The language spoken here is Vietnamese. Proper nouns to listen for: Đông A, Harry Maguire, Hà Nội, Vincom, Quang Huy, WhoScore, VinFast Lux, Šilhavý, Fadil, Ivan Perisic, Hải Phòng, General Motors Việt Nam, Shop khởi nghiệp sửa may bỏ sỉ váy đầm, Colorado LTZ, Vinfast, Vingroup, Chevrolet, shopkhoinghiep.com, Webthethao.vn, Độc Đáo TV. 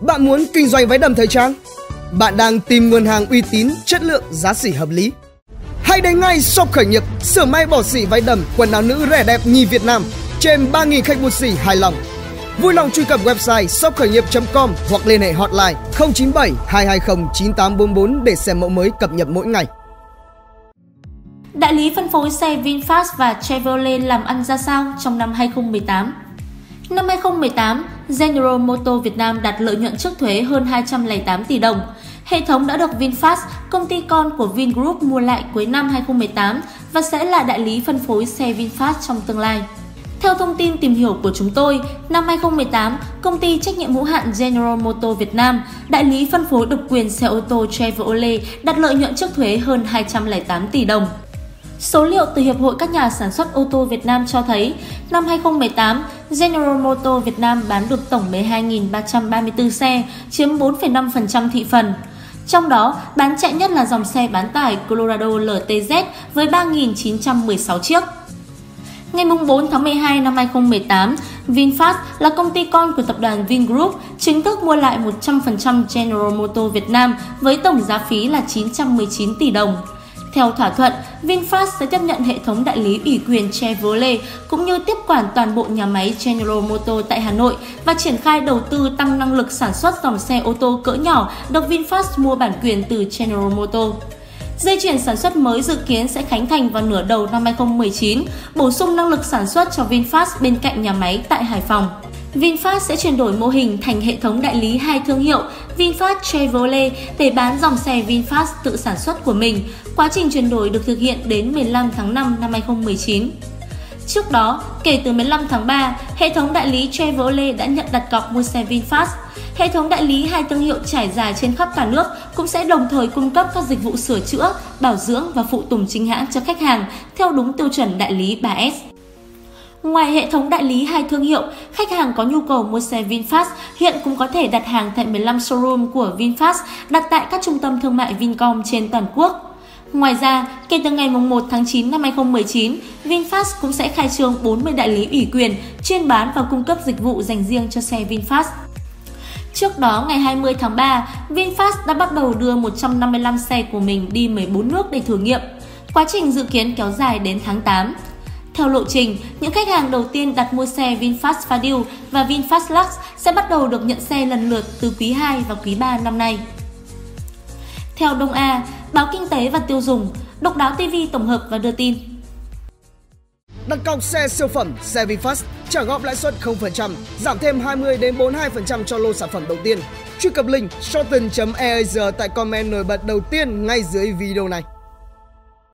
Bạn muốn kinh doanh váy đầm thời trang? Bạn đang tìm nguồn hàng uy tín, chất lượng, giá xỉ hợp lý? Hãy đến ngay Shop Khởi nghiệp sửa may bỏ sỉ váy đầm, quần áo nữ rẻ đẹp nhì Việt Nam. Trên 3.000 khách buôn sỉ hài lòng. Vui lòng truy cập website shopkhoinghiep.com hoặc liên hệ hotline 097 220 9844 để xem mẫu mới cập nhật mỗi ngày. Đại lý phân phối xe VinFast và Chevrolet làm ăn ra sao trong năm 2018? Năm 2018, General Motors Việt Nam đạt lợi nhuận trước thuế hơn 208 tỷ đồng. Hệ thống đã được VinFast, công ty con của Vingroup, mua lại cuối năm 2018 và sẽ là đại lý phân phối xe VinFast trong tương lai. Theo thông tin tìm hiểu của chúng tôi, năm 2018, công ty trách nhiệm hữu hạn General Motors Việt Nam, đại lý phân phối độc quyền xe ô tô Chevrolet, đạt lợi nhuận trước thuế hơn 208 tỷ đồng. Số liệu từ Hiệp hội các nhà sản xuất ô tô Việt Nam cho thấy, năm 2018, General Motors Việt Nam bán được tổng 12.334 xe, chiếm 4,5% thị phần. Trong đó, bán chạy nhất là dòng xe bán tải Colorado LTZ với 3.916 chiếc. Ngày 4 tháng 12 năm 2018, VinFast là công ty con của tập đoàn Vingroup chính thức mua lại 100% General Motors Việt Nam với tổng giá phí là 919 tỷ đồng. Theo thỏa thuận, VinFast sẽ tiếp nhận hệ thống đại lý ủy quyền Chevrolet cũng như tiếp quản toàn bộ nhà máy General Motors tại Hà Nội và triển khai đầu tư tăng năng lực sản xuất dòng xe ô tô cỡ nhỏ được VinFast mua bản quyền từ General Motors. Dây chuyền sản xuất mới dự kiến sẽ khánh thành vào nửa đầu năm 2019, bổ sung năng lực sản xuất cho VinFast bên cạnh nhà máy tại Hải Phòng. VinFast sẽ chuyển đổi mô hình thành hệ thống đại lý hai thương hiệu VinFast Chevrolet để bán dòng xe VinFast tự sản xuất của mình. Quá trình chuyển đổi được thực hiện đến 15 tháng 5 năm 2019. Trước đó, kể từ 15 tháng 3, hệ thống đại lý Chevrolet đã nhận đặt cọc mua xe VinFast. Hệ thống đại lý hai thương hiệu trải dài trên khắp cả nước cũng sẽ đồng thời cung cấp các dịch vụ sửa chữa, bảo dưỡng và phụ tùng chính hãng cho khách hàng theo đúng tiêu chuẩn đại lý 3S. Ngoài hệ thống đại lý hai thương hiệu, khách hàng có nhu cầu mua xe VinFast hiện cũng có thể đặt hàng tại 15 showroom của VinFast đặt tại các trung tâm thương mại Vincom trên toàn quốc. Ngoài ra, kể từ ngày 1 tháng 9 năm 2019, VinFast cũng sẽ khai trương 40 đại lý ủy quyền chuyên bán và cung cấp dịch vụ dành riêng cho xe VinFast. Trước đó, ngày 20 tháng 3, VinFast đã bắt đầu đưa 155 xe của mình đi 14 nước để thử nghiệm. Quá trình dự kiến kéo dài đến tháng 8. Theo lộ trình, những khách hàng đầu tiên đặt mua xe VinFast Fadil và VinFast Lux sẽ bắt đầu được nhận xe lần lượt từ quý 2 và quý 3 năm nay. Theo Đông A, báo Kinh tế và Tiêu dùng, Độc Đáo TV tổng hợp và đưa tin. Đặt cọc xe siêu phẩm, xe VinFast, trả góp lãi suất 0%, giảm thêm 20-42% cho lô sản phẩm đầu tiên. Truy cập link shorten.easier tại comment nổi bật đầu tiên ngay dưới video này.